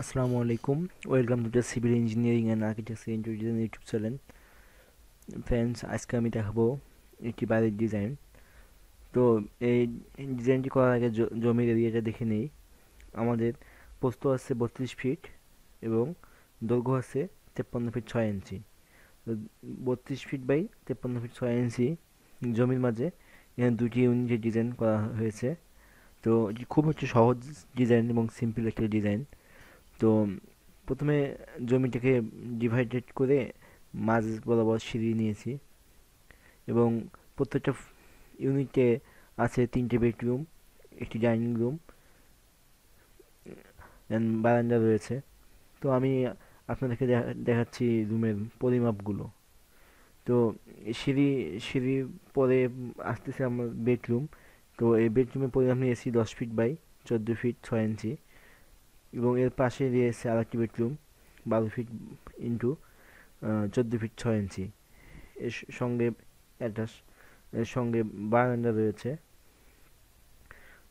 আসসালামু আলাইকুম, welcome to the civil engineering and architecture introduction YouTube channel. Friends, আজকে আমি দেখাবো একটি বাড়ির ডিজাইন। তো এই ডিজাইনটি করার আগে জমির এরিয়াটা দেখে নেই। আমাদের প্রস্থ আছে 32 ফিট এবং দৈর্ঘ্য আছে 53 feet 6 inch. 32 feet by 53 feet 6 inch জমির মাঝে এখানে দুটি ইউনিটের ডিজাইন করা হয়েছে। তো এটি খুব সহজ ডিজাইন এবং সিম্পল একটা ডিজাইন। তো প্রথমে জমিটাকে ডিভাইডেড করে মাঝ বরাবর সিঁড়ি নিয়েছি এবং প্রত্যেকটা ইউনিটে আছে 3টে বেডরুম, একটি ডাইনিং রুম, বারান্দা রয়েছে। তো আমি আপনাদেরকে দেখাচ্ছি রুমের পরিমাপগুলো। তো সিঁড়ি পরে আসতেছে আমার বেডরুম। তো এই বেডরুমের পরিমাপ নিয়েছি 10 ফিট বাই 14 ফিট 6 ইঞ্চি এবং এর পাশে রয়েছে আরেকটি bedroom 12 feet into 14 feet 6 inch, এর সঙ্গে অ্যাটাচ, এর সঙ্গে বারান্দা রয়েছে।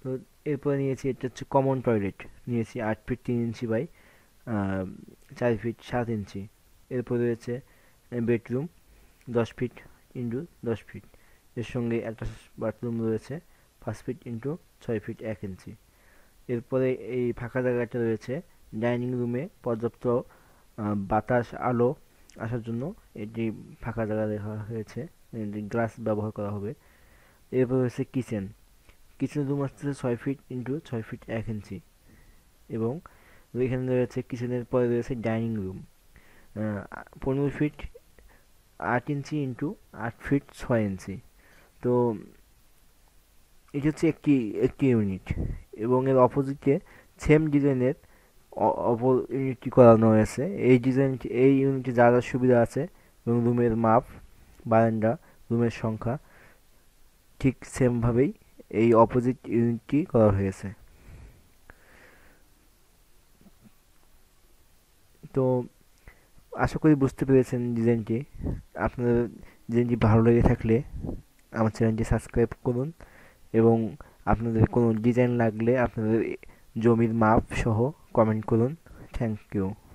তো এরপরে নিয়েছি, এটা হচ্ছে কমন টয়লেট, নিয়েছি 8 feet 3 inch by 4 feet 7 inch. এরপরে রয়েছে বেডরুম 10 ফিট ইন্টু 10 ফিট, এর সঙ্গে অ্যাটাচ বাথরুম রয়েছে 5 ফিট ইন্টু 6 ফিট 1 ইঞ্চি। এরপরে এই ফাঁকা জায়গাটা রয়েছে ডাইনিং রুমে, পর্যাপ্ত বাতাস আলো আসার জন্য এটি ফাঁকা জায়গা রাখা হয়েছে, গ্লাস ব্যবহার করা হবে। এরপর রয়েছে কিচেন। কিচেন রুম আসতেছে 6 ফিট ইন্টু 6 ফিট 1 ইঞ্চি এবং এখানে রয়েছে, কিচেনের পরে রয়েছে dining room 15 feet 8 inch into 8 feet 6 inch. তো এটি হচ্ছে একটি ইউনিট এবং এর অপোজিটে সেম ডিজাইনের অপর ইউনিটটি করানো হয়েছে। এই ইউনিটে যা যা সুবিধা আছে এবং রুমের মাপ, বারান্দা, রুমের সংখ্যা ঠিক সেমভাবেই এই অপোজিট ইউনিটটি করা হয়েছে। তো আশা করি বুঝতে পেরেছেন ডিজাইনটি। আপনাদের ডিজাইনটি ভালো লেগে থাকলে আমার চ্যানেলটি সাবস্ক্রাইব করুন এবং আপনাদের কোনো ডিজাইন লাগলে আপনাদের জমির মাপ সহ কমেন্ট করুন। Thank you.